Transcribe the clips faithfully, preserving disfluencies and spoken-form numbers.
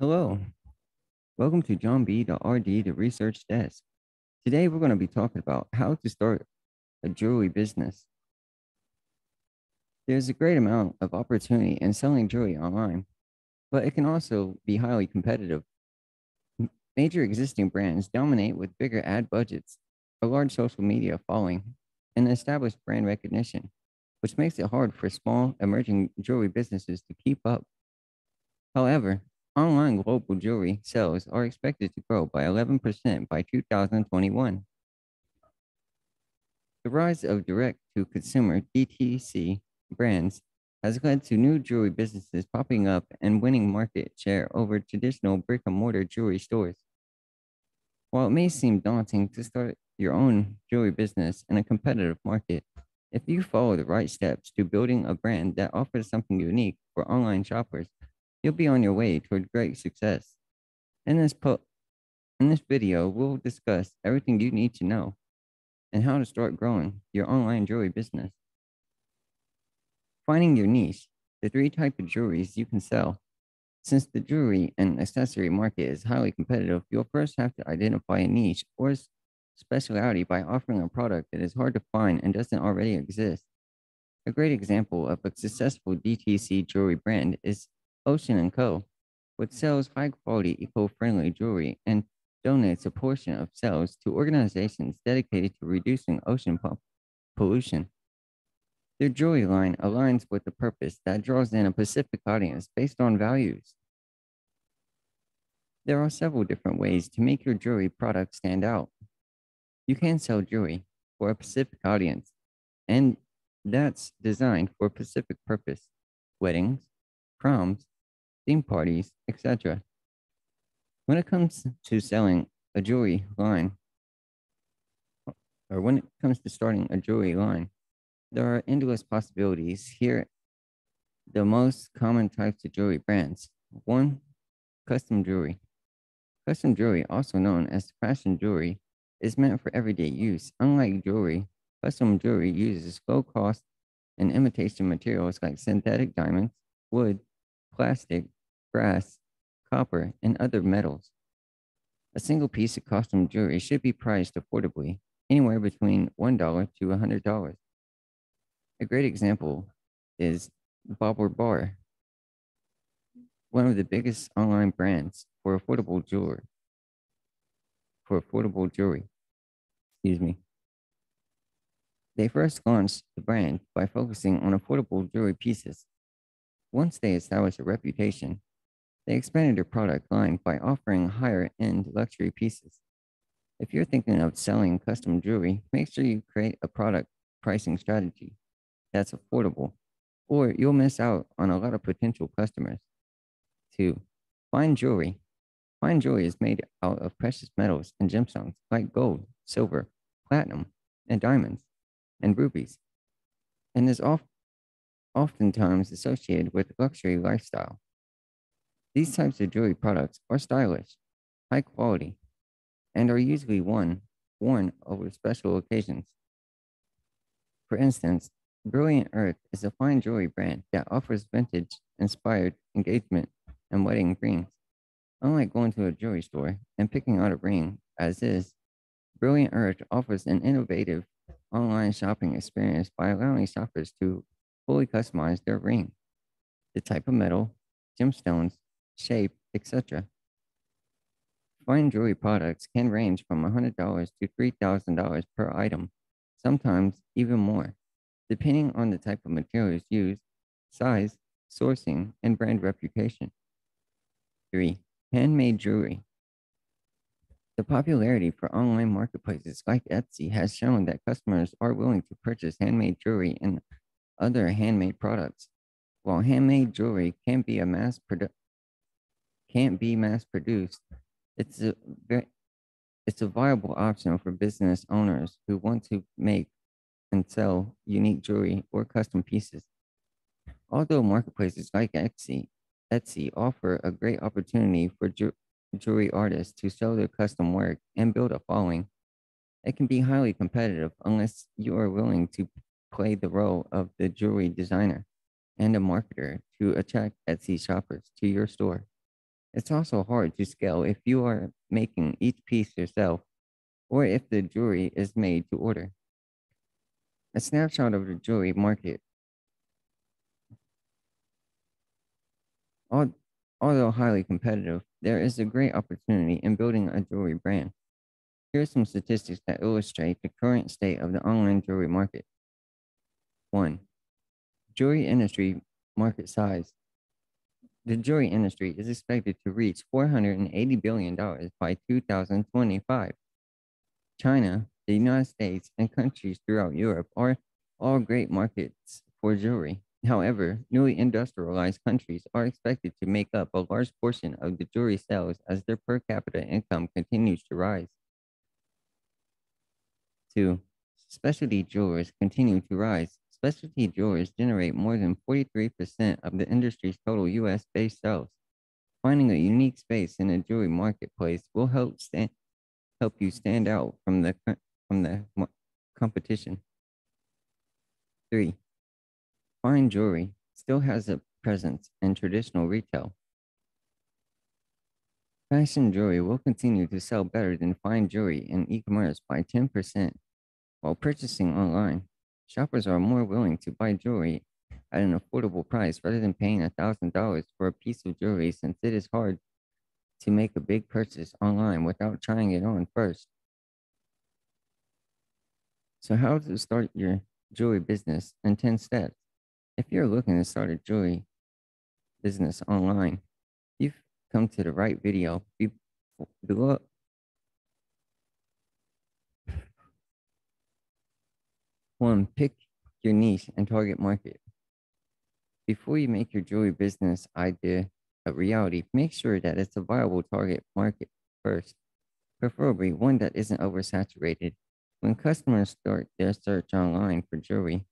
Hello, welcome to John B, the R D, the Research Desk. Today, we're going to be talking about how to start a jewelry business. There's a great amount of opportunity in selling jewelry online, but it can also be highly competitive. Major existing brands dominate with bigger ad budgets, a large social media following, and established brand recognition, which makes it hard for small emerging jewelry businesses to keep up. However, online global jewelry sales are expected to grow by eleven percent by two thousand twenty-one. The rise of direct-to-consumer D T C brands has led to new jewelry businesses popping up and winning market share over traditional brick-and-mortar jewelry stores. While it may seem daunting to start your own jewelry business in a competitive market, if you follow the right steps to building a brand that offers something unique for online shoppers, you'll be on your way toward great success. In this, po in this video, we'll discuss everything you need to know and how to start growing your online jewelry business. Finding your niche, the three types of jewelries you can sell. Since the jewelry and accessory market is highly competitive, you'll first have to identify a niche or specialty by offering a product that is hard to find and doesn't already exist. A great example of a successful D T C jewelry brand is Ocean Co., which sells high-quality, eco-friendly jewelry and donates a portion of sales to organizations dedicated to reducing ocean pollution. Their jewelry line aligns with a purpose that draws in a Pacific audience based on values. There are several different ways to make your jewelry product stand out. You can sell jewelry for a Pacific audience, and that's designed for a Pacific purpose: weddings, proms, theme parties, et cetera. When it comes to selling a jewelry line, or when it comes to starting a jewelry line, there are endless possibilities. Here, the most common types of jewelry brands. One, custom jewelry. Custom jewelry, also known as fashion jewelry, is meant for everyday use. Unlike jewelry, custom jewelry uses low-cost and imitation materials like synthetic diamonds, wood, plastic, brass, copper, and other metals. A single piece of custom jewelry should be priced affordably, anywhere between one dollar to one hundred dollars. A great example is BaubleBar, one of the biggest online brands for affordable jewelry. For affordable jewelry, excuse me. They first launched the brand by focusing on affordable jewelry pieces. Once they established a reputation, they expanded their product line by offering higher-end luxury pieces. If you're thinking of selling custom jewelry, make sure you create a product pricing strategy that's affordable, or you'll miss out on a lot of potential customers. Two, fine jewelry. Fine jewelry is made out of precious metals and gemstones like gold, silver, platinum, and diamonds, and rubies, and is often oftentimes associated with luxury lifestyle. These types of jewelry products are stylish, high quality, and are usually worn, worn over special occasions. For instance, Brilliant Earth is a fine jewelry brand that offers vintage-inspired engagement and wedding rings. Unlike going to a jewelry store and picking out a ring as is, Brilliant Earth offers an innovative online shopping experience by allowing shoppers to fully customize their ring, the type of metal, gemstones, shape, et cetera. Fine jewelry products can range from one hundred dollars to three thousand dollars per item, sometimes even more, depending on the type of materials used, size, sourcing, and brand reputation. Three, handmade jewelry. The popularity for online marketplaces like Etsy has shown that customers are willing to purchase handmade jewelry and other handmade products. While handmade jewelry can be a mass produ can't be mass produced, it's a it's a viable option for business owners who want to make and sell unique jewelry or custom pieces. Although marketplaces like Etsy, Etsy offer a great opportunity for ju jewelry artists to sell their custom work and build a following, it can be highly competitive unless you are willing to play the role of the jewelry designer and a marketer to attract Etsy shoppers to your store. It's also hard to scale if you are making each piece yourself or if the jewelry is made to order. A snapshot of the jewelry market. Although highly competitive, there is a great opportunity in building a jewelry brand. Here are some statistics that illustrate the current state of the online jewelry market. One, jewelry industry market size. The jewelry industry is expected to reach four hundred eighty billion dollars by two thousand twenty-five. China, the United States, and countries throughout Europe are all great markets for jewelry. However, newly industrialized countries are expected to make up a large portion of the jewelry sales as their per capita income continues to rise. Two, specialty jewelers continue to rise. Specialty jewelers generate more than forty-three percent of the industry's total U S-based sales. Finding a unique space in a jewelry marketplace will help stand, help you stand out from the from the competition. Three, fine jewelry still has a presence in traditional retail. Fashion jewelry will continue to sell better than fine jewelry in e-commerce by ten percent while purchasing online. Shoppers are more willing to buy jewelry at an affordable price rather than paying one thousand dollars for a piece of jewelry, since it is hard to make a big purchase online without trying it on first. So how to start your jewelry business in ten steps. If you're looking to start a jewelry business online, you've come to the right video. Below, One, pick your niche and target market. Before you make your jewelry business idea a reality, make sure that it's a viable target market first, preferably one that isn't oversaturated. When customers start their search online for jewelry,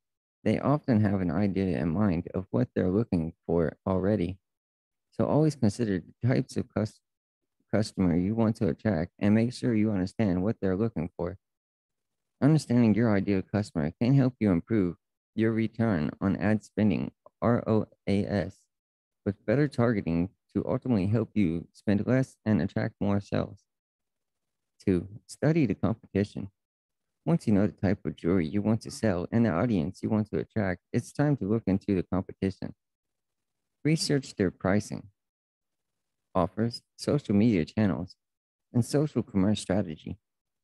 they often have an idea in mind of what they're looking for already. So always consider the types of cus- customer you want to attract and make sure you understand what they're looking for. Understanding your ideal customer can help you improve your return on ad spending, R O A S, with better targeting to ultimately help you spend less and attract more sales. Two, study the competition. Once you know the type of jewelry you want to sell and the audience you want to attract, it's time to look into the competition. Research their pricing, offers, social media channels, and social commerce strategy,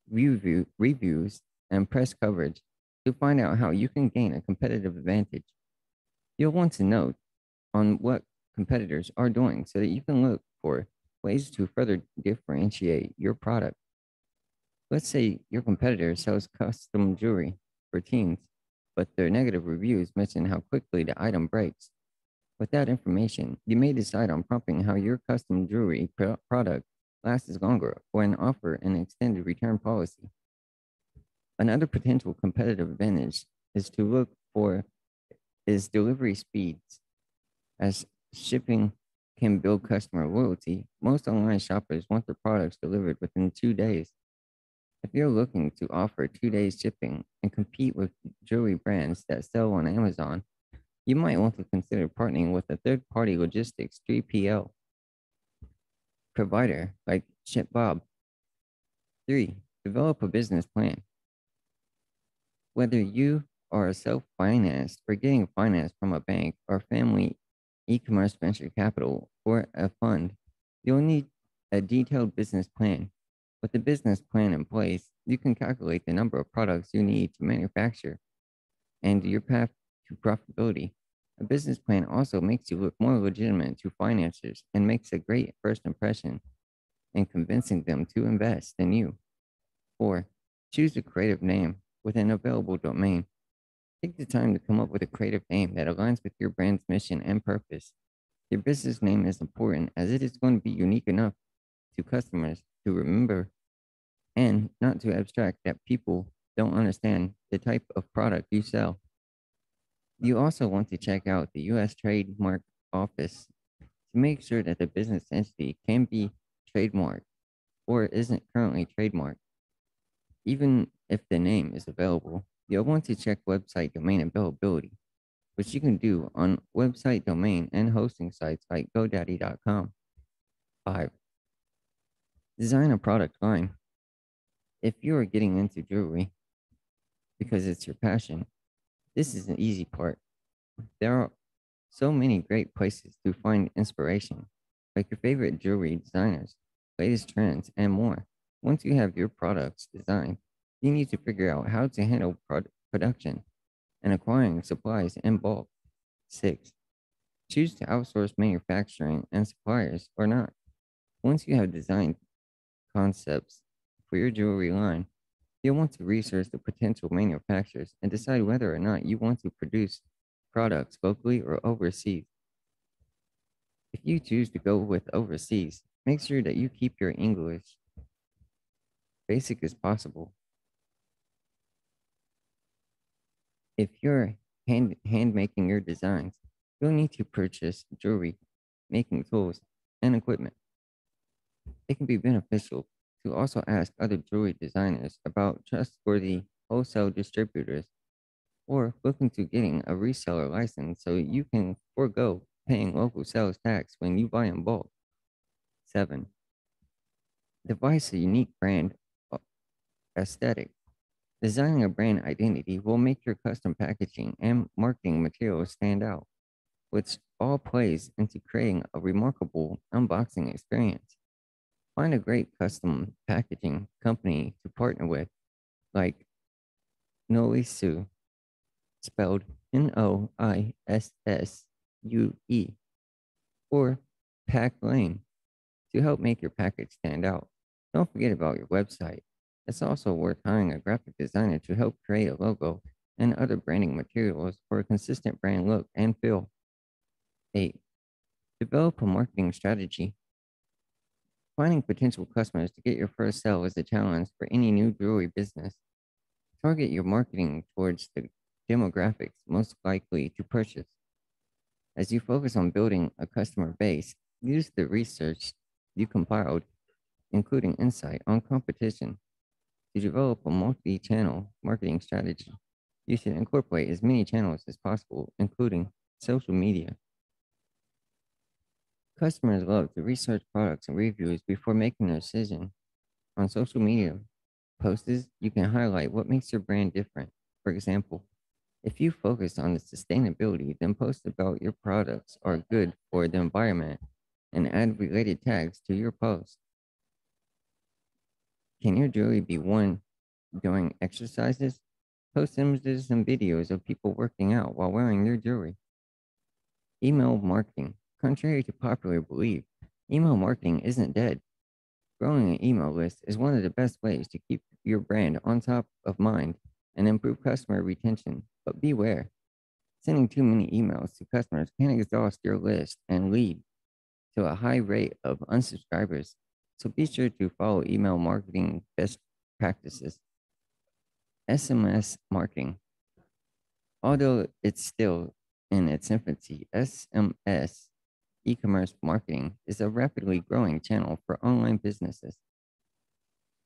review, reviews, and press coverage to find out how you can gain a competitive advantage. You'll want to know on what competitors are doing so that you can look for ways to further differentiate your product. Let's say your competitor sells custom jewelry for teens, but their negative reviews mention how quickly the item breaks. With that information, you may decide on prompting how your custom jewelry pro product lasts longer, or an offer an extended return policy. Another potential competitive advantage is to look for is delivery speeds. As shipping can build customer loyalty, most online shoppers want their products delivered within two days. If you're looking to offer two days shipping and compete with jewelry brands that sell on Amazon, you might want to consider partnering with a third-party logistics three P L provider like ShipBob. Three, develop a business plan. Whether you are self-financed or getting financed from a bank or family e-commerce venture capital or a fund, you'll need a detailed business plan. With the business plan in place, you can calculate the number of products you need to manufacture and your path to profitability. A business plan also makes you look more legitimate to financiers and makes a great first impression in convincing them to invest in you. Four, choose a creative name with an available domain. Take the time to come up with a creative name that aligns with your brand's mission and purpose. Your business name is important as it is going to be unique enough to customers to remember and not to abstract that people don't understand the type of product you sell. You also want to check out the U S Trademark Office to make sure that the business entity can be trademarked or isn't currently trademarked. Even if the name is available, you'll want to check website domain availability, which you can do on website domain and hosting sites like GoDaddy dot com. Five, design a product line. If you are getting into jewelry because it's your passion, this is an easy part. There are so many great places to find inspiration, like your favorite jewelry designers, latest trends, and more. Once you have your products designed, you need to figure out how to handle product production and acquiring supplies in bulk. Six, choose to outsource manufacturing and suppliers or not. Once you have designed concepts for your jewelry line, you'll want to research the potential manufacturers and decide whether or not you want to produce products locally or overseas. If you choose to go with overseas, make sure that you keep your English basic as possible. If you're hand, hand making your designs, you'll need to purchase jewelry making tools and equipment. It can be beneficial to also ask other jewelry designers about trustworthy wholesale distributors or look into getting a reseller license so you can forego paying local sales tax when you buy in bulk. Seven, devise a unique brand aesthetic. Designing a brand identity will make your custom packaging and marketing materials stand out, which all plays into creating a remarkable unboxing experience. Find a great custom packaging company to partner with, like Noissu, spelled N O I S S U E, or Pack Lane, to help make your package stand out. Don't forget about your website. It's also worth hiring a graphic designer to help create a logo and other branding materials for a consistent brand look and feel. Eight, develop a marketing strategy. Finding potential customers to get your first sale is a challenge for any new jewelry business. Target your marketing towards the demographics most likely to purchase. As you focus on building a customer base, use the research you compiled, including insight on competition, to develop a multi-channel marketing strategy. You should incorporate as many channels as possible, including social media. Customers love to research products and reviews before making a decision. On social media posts, you can highlight what makes your brand different. For example, if you focus on the sustainability, then post about your products are good for the environment and add related tags to your post. Can your jewelry be worn during exercises? Post images and videos of people working out while wearing your jewelry. Email marketing. Contrary to popular belief, email marketing isn't dead. Growing an email list is one of the best ways to keep your brand on top of mind and improve customer retention, but beware. Sending too many emails to customers can exhaust your list and lead to a high rate of unsubscribers, so be sure to follow email marketing best practices. S M S marketing. Although it's still in its infancy, S M S e-commerce marketing is a rapidly growing channel for online businesses.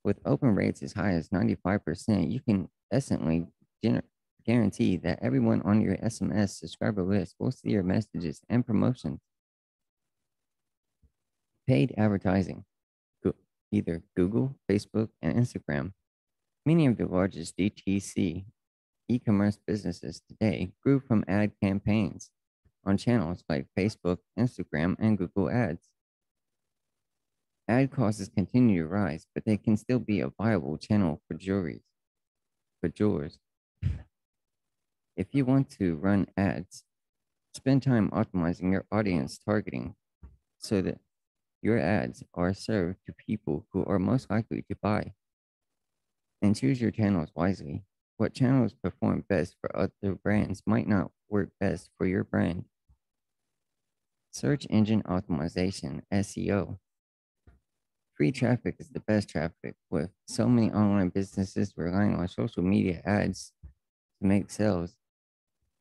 With open rates as high as ninety-five percent, you can instantly guarantee that everyone on your S M S subscriber list will see your messages and promotions. Paid advertising, either Google, Facebook, and Instagram. Many of the largest D T C e-commerce businesses today grew from ad campaigns on channels like Facebook, Instagram, and Google Ads. Ad costs continue to rise, but they can still be a viable channel for jewelry, for jewelers. If you want to run ads, spend time optimizing your audience targeting so that your ads are served to people who are most likely to buy. And choose your channels wisely. What channels perform best for other brands might not work best for your brand. Search engine optimization, S E O. Free traffic is the best traffic, with so many online businesses relying on social media ads to make sales.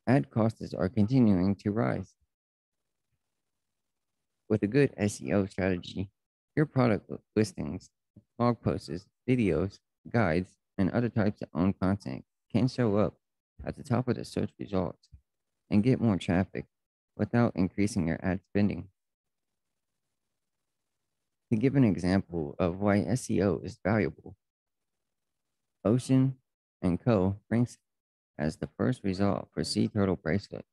Ad costs are continuing to rise. With a good S E O strategy, your product listings, blog posts, videos, guides, and other types of own content can show up at the top of the search results and get more traffic without increasing your ad spending. To give an example of why S E O is valuable, Ocean Co. ranks as the first result for sea turtle bracelet.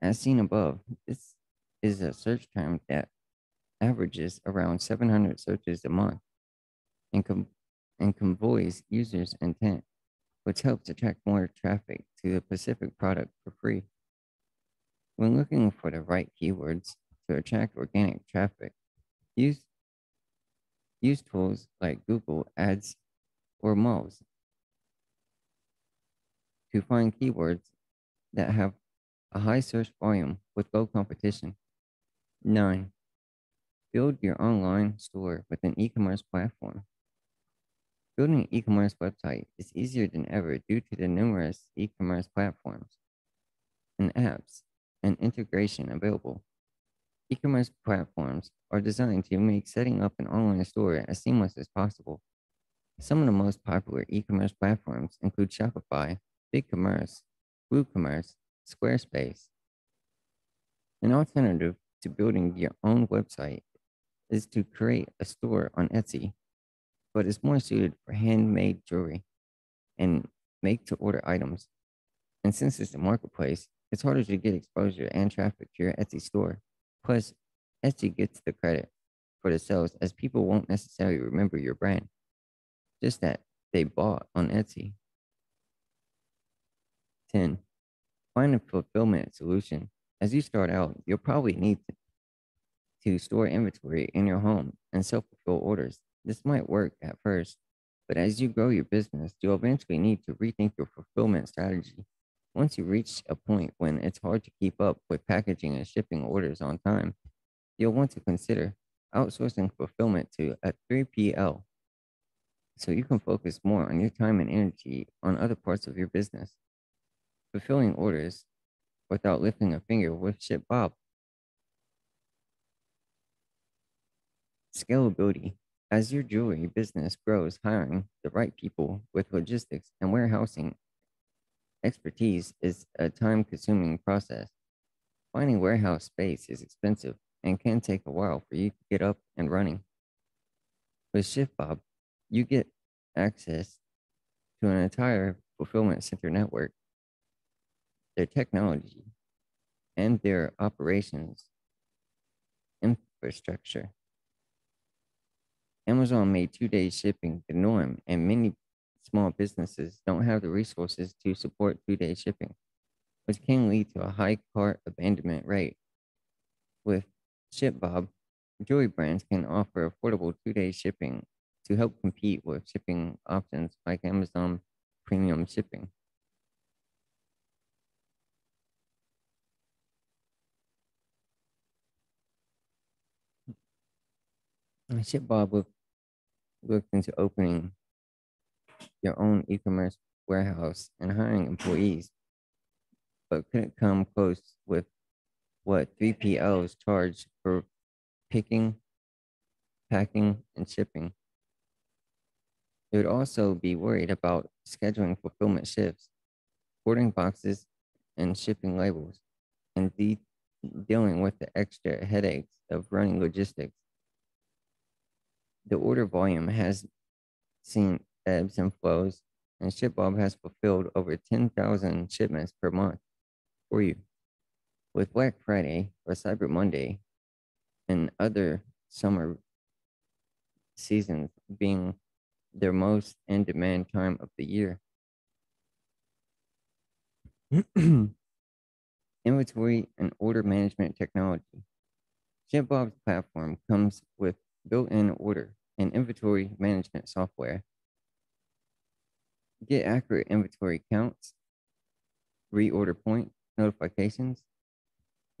As seen above, this is a search term that averages around seven hundred searches a month and, com and conveys users' intent, which helps attract more traffic to the specific product for free. When looking for the right keywords to attract organic traffic, use, use tools like Google Ads or Moz to find keywords that have a high search volume with low competition. Nine, build your online store with an e-commerce platform. Building an e-commerce website is easier than ever due to the numerous e-commerce platforms and apps and integration available. E-commerce platforms are designed to make setting up an online store as seamless as possible. Some of the most popular e-commerce platforms include Shopify, BigCommerce, WooCommerce, Squarespace. An alternative to building your own website is to create a store on Etsy, but it's more suited for handmade jewelry and make-to-order items. And since it's a marketplace, it's harder to get exposure and traffic to your Etsy store. Plus, Etsy gets the credit for the sales as people won't necessarily remember your brand, just that they bought on Etsy. ten. Find a fulfillment solution. As you start out, you'll probably need to store inventory in your home and self-fulfill orders. This might work at first, but as you grow your business, you'll eventually need to rethink your fulfillment strategy. Once you reach a point when it's hard to keep up with packaging and shipping orders on time, you'll want to consider outsourcing fulfillment to a three P L so you can focus more on your time and energy on other parts of your business. Fulfilling orders without lifting a finger with ShipBob. Scalability. As your jewelry business grows, hiring the right people with logistics and warehousing expertise is a time-consuming process. Finding warehouse space is expensive and can take a while for you to get up and running. With ShipBob, you get access to an entire fulfillment center network. Their technology and their operations infrastructure. Amazon made two-day shipping the norm, and many small businesses don't have the resources to support two-day shipping, which can lead to a high cart abandonment rate. With ShipBob, jewelry brands can offer affordable two-day shipping to help compete with shipping options like Amazon Premium Shipping. ShipBob looked, looked into opening their own e-commerce warehouse and hiring employees, but couldn't come close with what three P Ls charge for picking, packing, and shipping. They would also be worried about scheduling fulfillment shifts, ordering boxes, and shipping labels, and de dealing with the extra headaches of running logistics. The order volume has seen ebbs and flows, and ShipBob has fulfilled over ten thousand shipments per month for you. With Black Friday or Cyber Monday and other summer seasons being their most in-demand time of the year, inventory and order management technology. ShipBob's platform comes with built-in order and inventory management software. Get accurate inventory counts, reorder point notifications,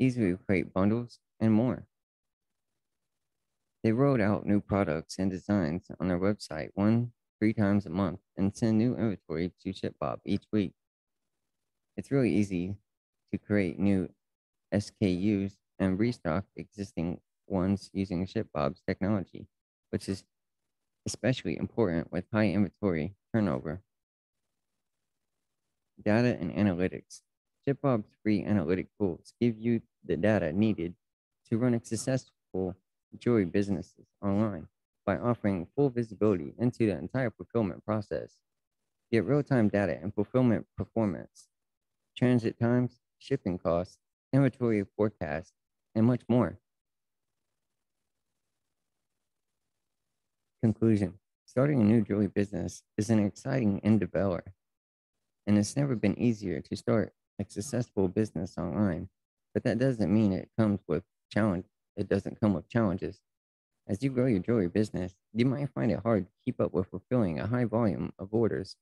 easily create bundles, and more. They rolled out new products and designs on their website one, three times a month and send new inventory to ShipBob each week. It's really easy to create new S K Us and restock existing ones using ShipBob's technology, which is especially important with high inventory turnover. Data and analytics. ShipBob's free analytic tools give you the data needed to run a successful jewelry businesses online by offering full visibility into the entire fulfillment process. Get real-time data and fulfillment performance, transit times, shipping costs, inventory forecasts, and much more. Conclusion. Starting a new jewelry business is an exciting endeavor, and it's never been easier to start a successful business online, but that doesn't mean it comes with challenge. It doesn't come with challenges. As you grow your jewelry business, you might find it hard to keep up with fulfilling a high volume of orders.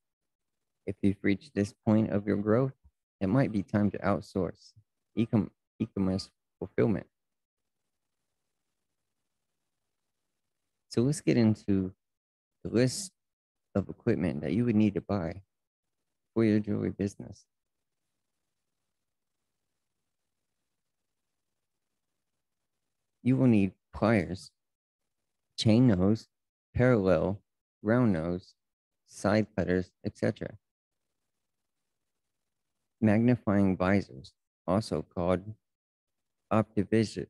If you've reached this point of your growth, it might be time to outsource e-commerce fulfillment. So let's get into the list of equipment that you would need to buy for your jewelry business. You will need pliers, chain nose, parallel, round nose, side cutters, et cetera. Magnifying visors, also called Optivisor,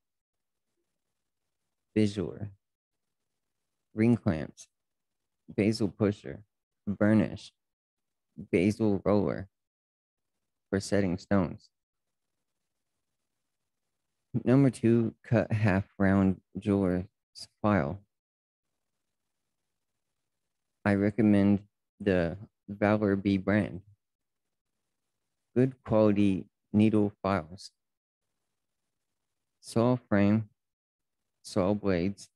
ring clamps, bezel pusher, burnish, bezel roller for setting stones. Number two, cut half round jeweler's file. I recommend the Valor B brand. Good quality needle files. Saw frame, saw blades.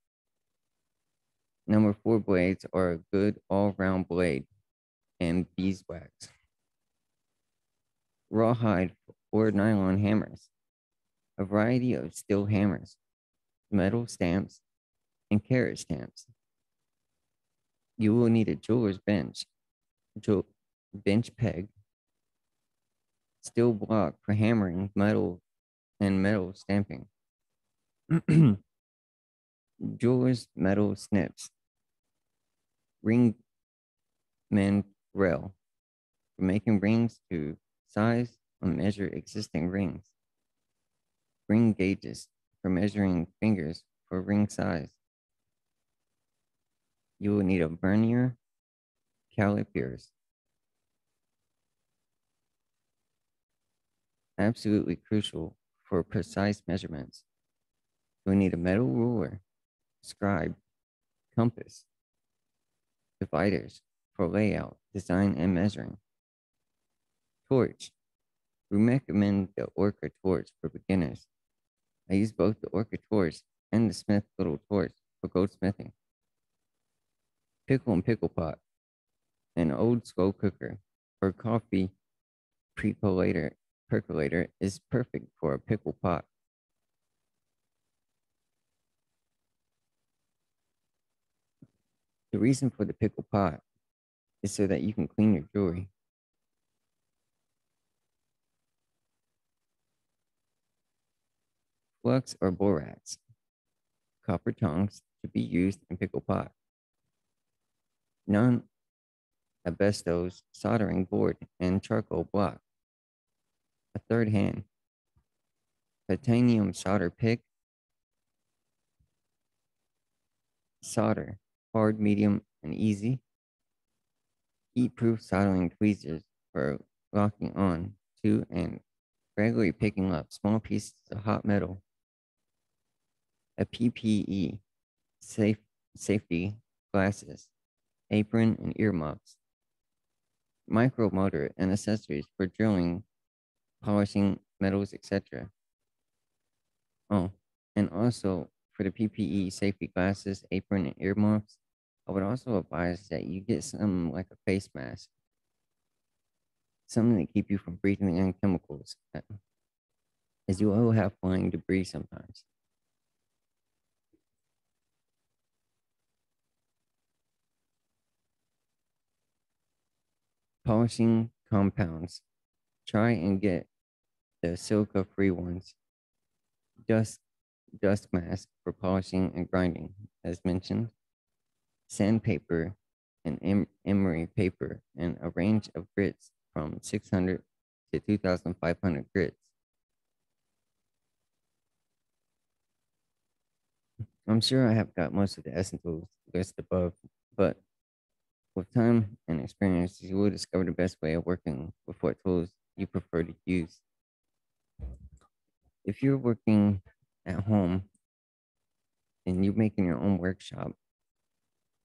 Number four blades are a good all-round blade and beeswax. Rawhide or nylon hammers. A variety of steel hammers, metal stamps, and carat stamps. You will need a jeweler's bench, jewel, bench peg, steel block for hammering metal and metal stamping, jeweler's metal snips, ring mend rail for making rings to size or measure existing rings. Ring gauges for measuring fingers for ring size. You will need a vernier, calipers. Absolutely crucial for precise measurements. You will need a metal ruler, scribe, compass, dividers for layout, design, and measuring. Torch. We recommend the Orca torch for beginners. I use both the Orca torch and the Smith Little torch for goldsmithing. Pickle and pickle pot, an old school cooker or coffee percolator, percolator is perfect for a pickle pot. The reason for the pickle pot is so that you can clean your jewelry. Flux or borax, copper tongs to be used in pickle pot. Non-asbestos soldering board and charcoal block. A third hand. Titanium solder pick. Solder, hard, medium, and easy. Heat-proof soldering tweezers for locking on to and regularly picking up small pieces of hot metal. A P P E, safe, safety glasses, apron and earmuffs, micro motor and accessories for drilling, polishing metals, et cetera. Oh, and also for the P P E, safety glasses, apron and earmuffs, I would also advise that you get some like a face mask, something to keep you from breathing in chemicals, as you will have flying debris sometimes. Polishing compounds. Try and get the silica free ones. Dust, dust mask for polishing and grinding, as mentioned. Sandpaper and em emery paper, and a range of grits from six hundred to two thousand five hundred grits. I'm sure I have got most of the essentials listed above, but with time and experience, you will discover the best way of working with what tools you prefer to use. If you're working at home and you're making your own workshop,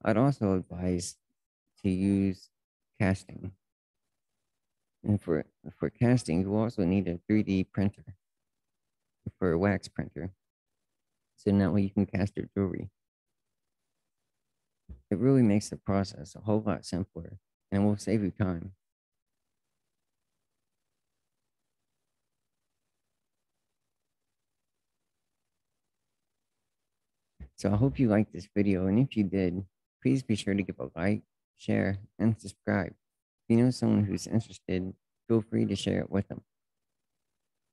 I'd also advise to use casting. And for, for casting, you also need a three D printer for a wax printer. So that way you can cast your jewelry. It really makes the process a whole lot simpler and will save you time. So I hope you liked this video, and if you did, please be sure to give a like, share, and subscribe. If you know someone who's interested, feel free to share it with them.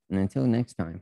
And until next time.